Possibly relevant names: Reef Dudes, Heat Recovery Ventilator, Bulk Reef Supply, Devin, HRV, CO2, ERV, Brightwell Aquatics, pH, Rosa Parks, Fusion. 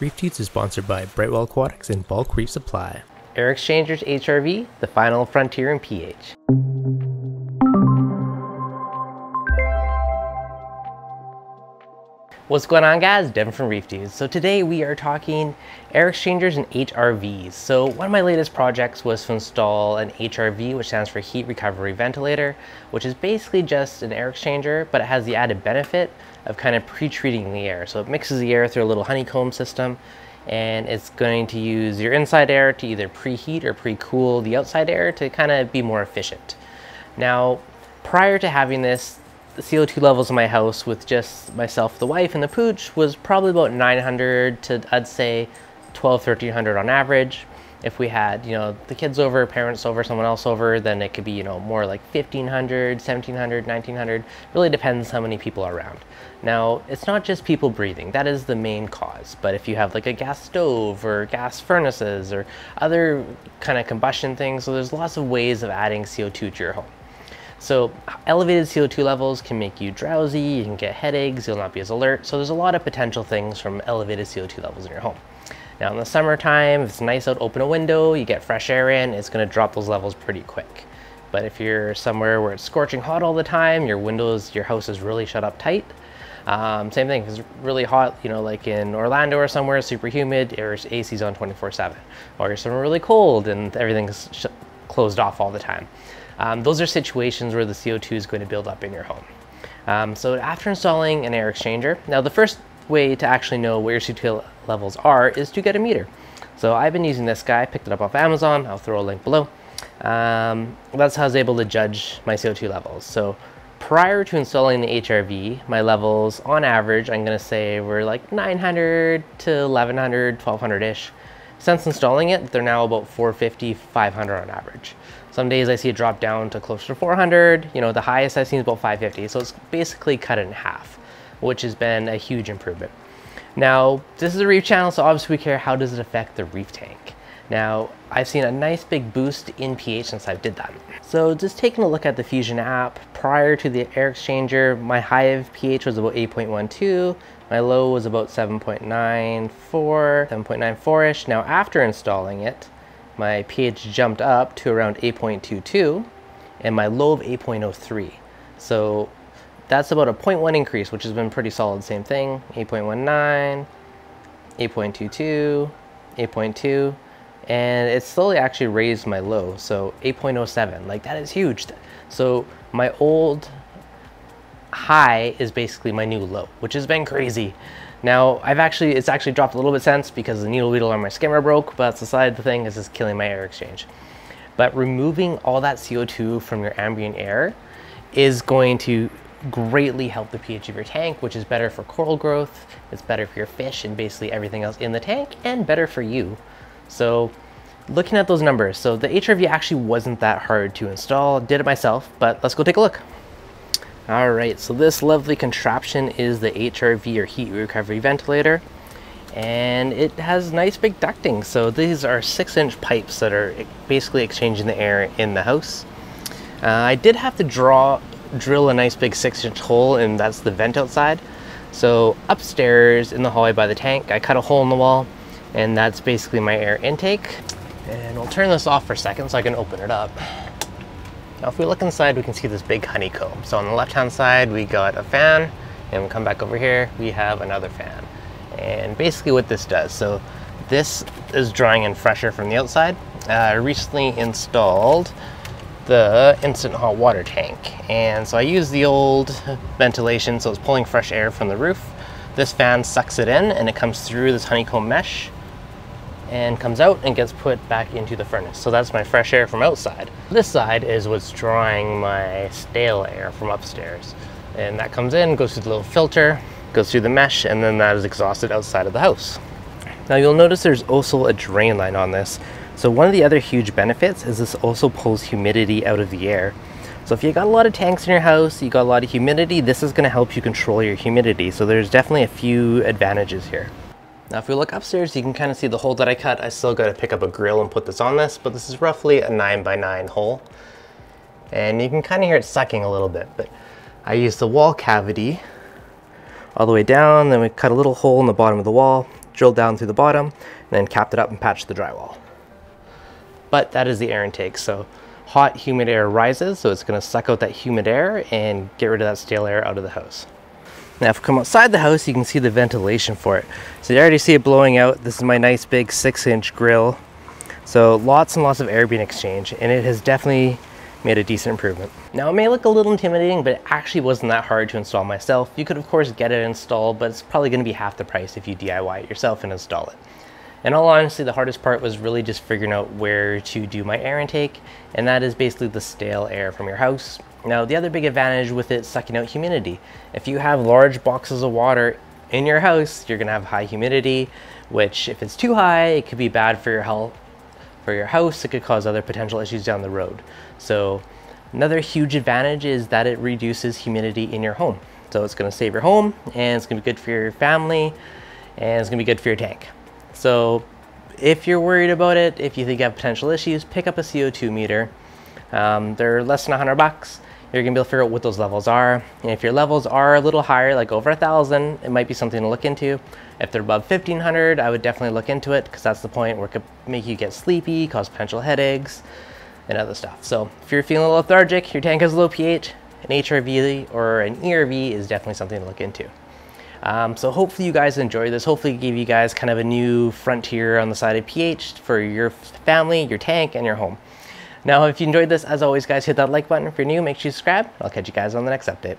Reef Dudes is sponsored by Brightwell Aquatics and Bulk Reef Supply. Air Exchangers HRV, the final frontier in pH. What's going on, guys? Devin from Reef Dudes. So today we are talking air exchangers and HRVs. So one of my latest projects was to install an HRV, which stands for Heat Recovery Ventilator, which is basically just an air exchanger, but it has the added benefit of kind of pre-treating the air. So it mixes the air through a little honeycomb system, and it's going to use your inside air to either preheat or pre-cool the outside air to kind of be more efficient. Now, prior to having this, the CO2 levels in my house with just myself, the wife, and the pooch was probably about 900 to, I'd say, 1,200 to 1,300 on average. If we had, you know, the kids over, parents over, someone else over, then it could be, you know, more like 1,500, 1,700, 1,900. Really depends how many people are around. Now, it's not just people breathing. That is the main cause. But if you have like a gas stove or gas furnaces or other kind of combustion things, so there's lots of ways of adding CO2 to your home. So elevated CO2 levels can make you drowsy, you can get headaches, you'll not be as alert. So there's a lot of potential things from elevated CO2 levels in your home. Now in the summertime, if it's nice out, open a window, you get fresh air in, it's gonna drop those levels pretty quick. But if you're somewhere where it's scorching hot all the time, your windows, your house is really shut up tight. Same thing, if it's really hot, you know, like in Orlando or somewhere, super humid, your AC's on 24/7. Or you're somewhere really cold and everything's closed off all the time. Those are situations where the CO2 is going to build up in your home. So after installing an air exchanger, now the first way to actually know where your CO2 levels are is to get a meter. So I've been using this guy, picked it up off Amazon, I'll throw a link below. That's how I was able to judge my CO2 levels. So prior to installing the HRV, my levels on average, I'm going to say were like 900 to 1100, 1200-ish. Since installing it, they're now about 450, 500 on average. Some days I see it drop down to closer to 400, you know, the highest I've seen is about 550. So it's basically cut in half, which has been a huge improvement. Now, this is a reef channel, so obviously we care how does it affect the reef tank. Now, I've seen a nice big boost in pH since I did that. So just taking a look at the Fusion app, prior to the air exchanger, my high pH was about 8.12, my low was about 7.94, 7.94-ish. Now, after installing it, my pH jumped up to around 8.22 and my low of 8.03. So that's about a 0.1 increase, which has been pretty solid. Same thing, 8.19, 8.22, 8.2, and it slowly actually raised my low. So 8.07, like that is huge. So my old high is basically my new low, which has been crazy. Now, it's actually dropped a little bit since because the needle beetle on my skimmer broke, but that's aside the thing, this is killing my air exchange. But removing all that CO2 from your ambient air is going to greatly help the pH of your tank, which is better for coral growth, it's better for your fish and basically everything else in the tank, and better for you. So looking at those numbers, so the HRV actually wasn't that hard to install, did it myself, but let's go take a look. All right, so this lovely contraption is the HRV or Heat Recovery Ventilator, and it has nice big ducting. So these are 6-inch pipes that are basically exchanging the air in the house. I did have to drill a nice big 6-inch hole, and that's the vent outside. So upstairs in the hallway by the tank, I cut a hole in the wall, and that's basically my air intake. And we'll turn this off for a second so I can open it up. Now if we look inside, we can see this big honeycomb. So on the left-hand side, we got a fan, and we come back over here, we have another fan. And basically what this does, so this is drawing in fresh air from the outside. I recently installed the instant hot water tank. And so I used the old ventilation, so it's pulling fresh air from the roof. This fan sucks it in, and it comes through this honeycomb mesh and comes out and gets put back into the furnace. So that's my fresh air from outside. This side is what's drawing my stale air from upstairs. And that comes in, goes through the little filter, goes through the mesh, and then that is exhausted outside of the house. Now you'll notice there's also a drain line on this. So one of the other huge benefits is this also pulls humidity out of the air. So if you got a lot of tanks in your house, you got a lot of humidity, this is gonna help you control your humidity. So there's definitely a few advantages here. Now if we look upstairs, you can kind of see the hole that I cut. I still got to pick up a grill and put this on this, but this is roughly a 9x9 hole. And you can kind of hear it sucking a little bit, but I used the wall cavity all the way down, then we cut a little hole in the bottom of the wall, drilled down through the bottom, and then capped it up and patched the drywall. But that is the air intake. So hot, humid air rises, so it's gonna suck out that humid air and get rid of that stale air out of the house. Now if we come outside the house, you can see the ventilation for it. So you already see it blowing out. This is my nice big 6-inch grill. So lots and lots of air being exchanged, and it has definitely made a decent improvement. Now it may look a little intimidating, but it actually wasn't that hard to install myself. You could of course get it installed, but it's probably gonna be half the price if you DIY it yourself and install it. In all honesty, the hardest part was really just figuring out where to do my air intake, and that is basically the stale air from your house. Now, the other big advantage with it sucking out humidity. If you have large boxes of water in your house, you're gonna have high humidity, which if it's too high, it could be bad for your health, for your house. It could cause other potential issues down the road. So another huge advantage is that it reduces humidity in your home. So it's gonna save your home, and it's gonna be good for your family, and it's gonna be good for your tank. So if you're worried about it, if you think you have potential issues, pick up a CO2 meter. They're less than $100. You're gonna be able to figure out what those levels are. And if your levels are a little higher, like over 1,000, it might be something to look into. If they're above 1,500, I would definitely look into it, because that's the point where it could make you get sleepy, cause potential headaches and other stuff. So if you're feeling lethargic, your tank has low pH, an HRV or an ERV is definitely something to look into. So hopefully you guys enjoyed this. Hopefully it gave you guys kind of a new frontier on the side of pH for your family, your tank, and your home. Now, if you enjoyed this, as always, guys, hit that like button. If you're new, make sure you subscribe. I'll catch you guys on the next update.